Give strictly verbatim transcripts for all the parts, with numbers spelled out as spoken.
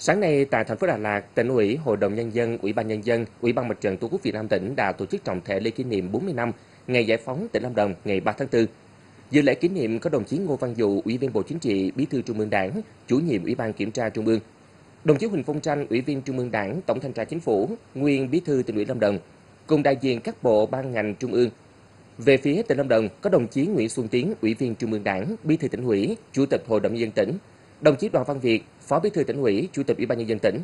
Sáng nay tại thành phố Đà Lạt, Tỉnh ủy, Hội đồng Nhân dân, Ủy ban Nhân dân, Ủy ban Mặt trận Tổ quốc Việt Nam tỉnh đã tổ chức trọng thể lễ kỷ niệm bốn mươi năm ngày giải phóng tỉnh Lâm Đồng ngày ba tháng tư. Dự lễ kỷ niệm có đồng chí Ngô Văn Dụ, Ủy viên Bộ Chính trị, Bí thư Trung ương Đảng, Chủ nhiệm Ủy ban Kiểm tra Trung ương, đồng chí Huỳnh Phong Tranh, Ủy viên Trung ương Đảng, Tổng Thanh tra Chính phủ, nguyên Bí thư Tỉnh ủy Lâm Đồng, cùng đại diện các bộ ban ngành Trung ương. Về phía tỉnh Lâm Đồng có đồng chí Nguyễn Xuân Tiến, Ủy viên Trung ương Đảng, Bí thư Tỉnh ủy, Chủ tịch Hội đồng Nhân dân tỉnh, đồng chí Đoàn Văn Việt, Phó Bí thư Tỉnh ủy, Chủ tịch Ủy ban Nhân dân tỉnh.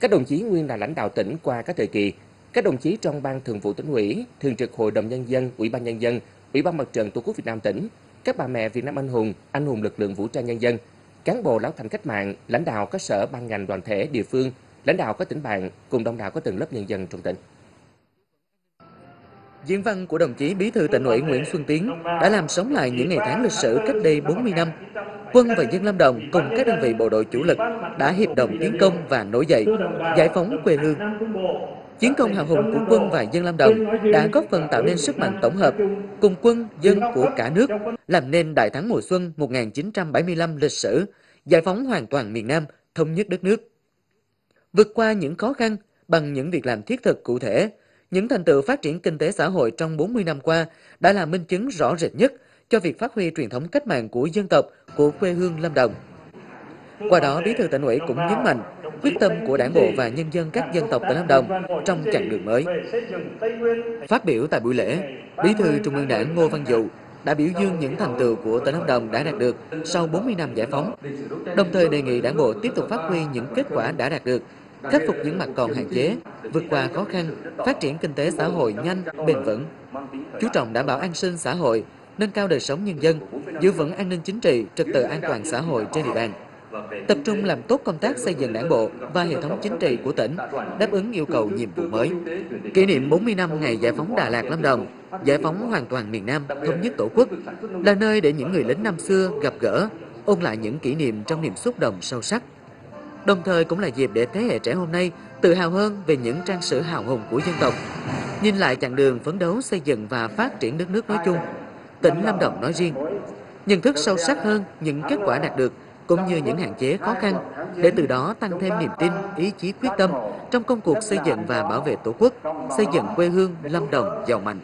Các đồng chí nguyên là lãnh đạo tỉnh qua các thời kỳ, các đồng chí trong Ban Thường vụ Tỉnh ủy, Thường trực Hội đồng Nhân dân, Ủy ban Nhân dân, Ủy ban Mặt trận Tổ quốc Việt Nam tỉnh, các bà mẹ Việt Nam anh hùng, anh hùng lực lượng vũ trang nhân dân, cán bộ lão thành cách mạng, lãnh đạo các sở ban ngành đoàn thể địa phương, lãnh đạo các tỉnh bạn cùng đông đảo các tầng lớp nhân dân trong tỉnh. Diễn văn của đồng chí Bí thư Tỉnh ủy Nguyễn Xuân Tiến đã làm sống lại những ngày tháng lịch sử cách đây bốn mươi năm. Quân và dân Lâm Đồng cùng các đơn vị bộ đội chủ lực đã hiệp đồng tiến công và nổi dậy, giải phóng quê hương. Chiến công hào hùng của quân và dân Lâm Đồng đã góp phần tạo nên sức mạnh tổng hợp, cùng quân, dân của cả nước, làm nên đại thắng mùa xuân một nghìn chín trăm bảy mươi lăm lịch sử, giải phóng hoàn toàn miền Nam, thống nhất đất nước. Vượt qua những khó khăn bằng những việc làm thiết thực cụ thể, những thành tựu phát triển kinh tế xã hội trong bốn mươi năm qua đã là minh chứng rõ rệt nhất cho việc phát huy truyền thống cách mạng của dân tộc, của quê hương Lâm Đồng. Qua đó, Bí thư Tỉnh ủy cũng nhấn mạnh quyết tâm của Đảng bộ và nhân dân các dân tộc tỉnh Lâm Đồng trong chặng đường mới. Phát biểu tại buổi lễ, Bí thư Trung ương Đảng Ngô Văn Dụ đã biểu dương những thành tựu của tỉnh Lâm Đồng đã đạt được sau bốn mươi năm giải phóng, đồng thời đề nghị Đảng bộ tiếp tục phát huy những kết quả đã đạt được, khắc phục những mặt còn hạn chế, vượt qua khó khăn, phát triển kinh tế xã hội nhanh, bền vững, chú trọng đảm bảo an sinh xã hội, nâng cao đời sống nhân dân, giữ vững an ninh chính trị, trật tự an toàn xã hội trên địa bàn, tập trung làm tốt công tác xây dựng Đảng bộ và hệ thống chính trị của tỉnh, đáp ứng yêu cầu nhiệm vụ mới. Kỷ niệm bốn mươi năm ngày giải phóng Đà Lạt Lâm Đồng, giải phóng hoàn toàn miền Nam, thống nhất Tổ quốc là nơi để những người lính năm xưa gặp gỡ, ôn lại những kỷ niệm trong niềm xúc động sâu sắc. Đồng thời cũng là dịp để thế hệ trẻ hôm nay tự hào hơn về những trang sử hào hùng của dân tộc, nhìn lại chặng đường phấn đấu xây dựng và phát triển đất nước nói chung, tỉnh Lâm Đồng nói riêng, nhận thức sâu sắc hơn những kết quả đạt được cũng như những hạn chế khó khăn, để từ đó tăng thêm niềm tin, ý chí quyết tâm trong công cuộc xây dựng và bảo vệ Tổ quốc, xây dựng quê hương Lâm Đồng giàu mạnh.